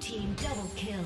Team double kill.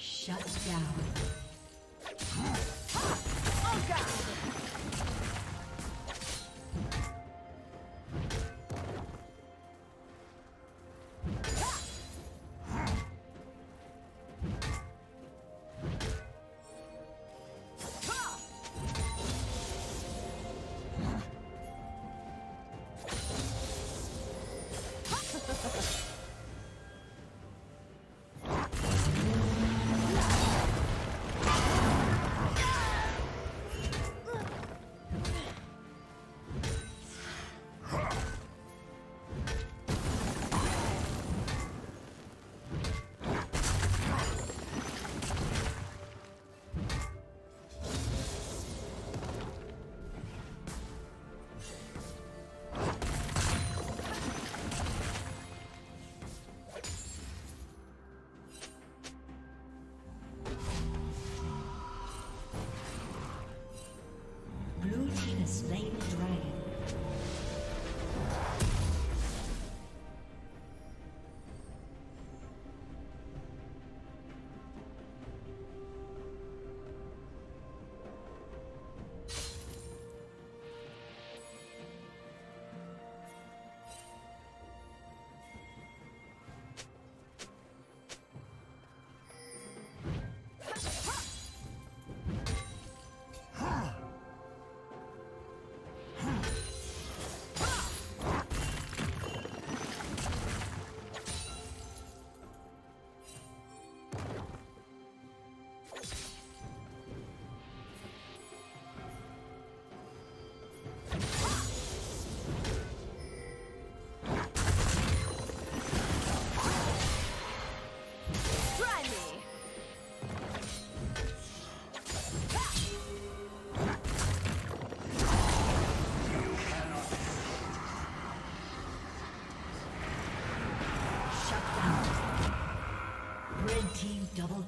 Shut down.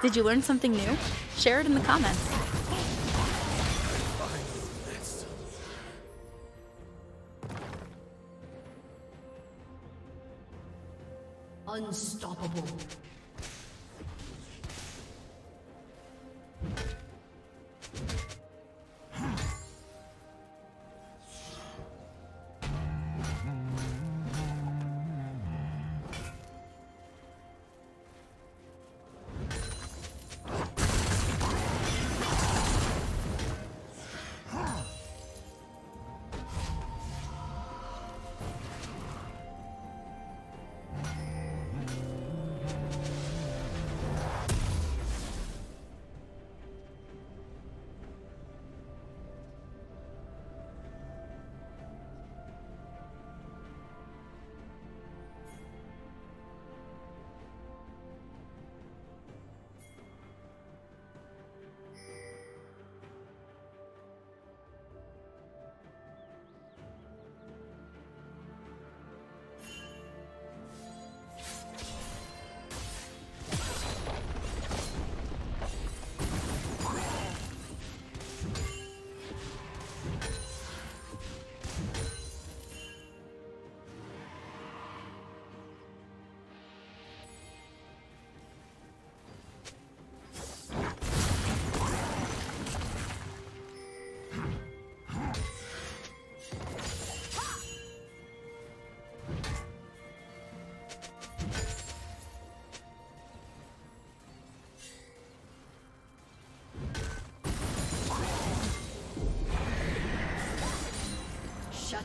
Did you learn something new? Share it in the comments. Unstoppable. Shut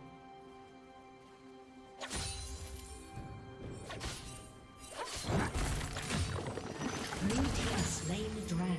Blue team has slain the dragon.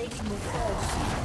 Satan will fall soon.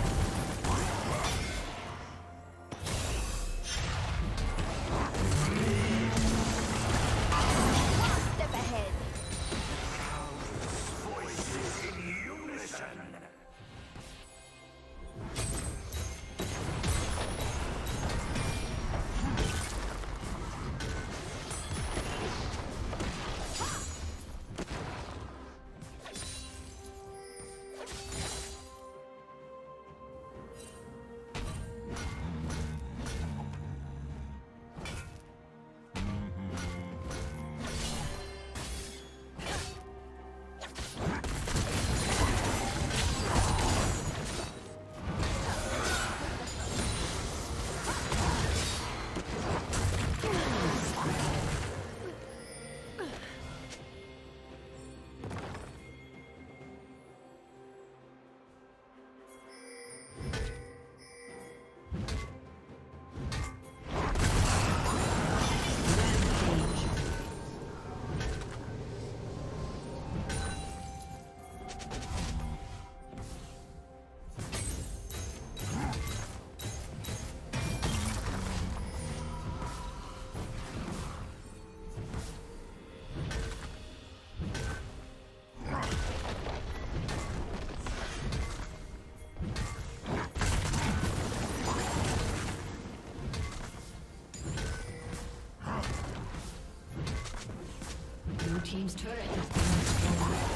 James turret has been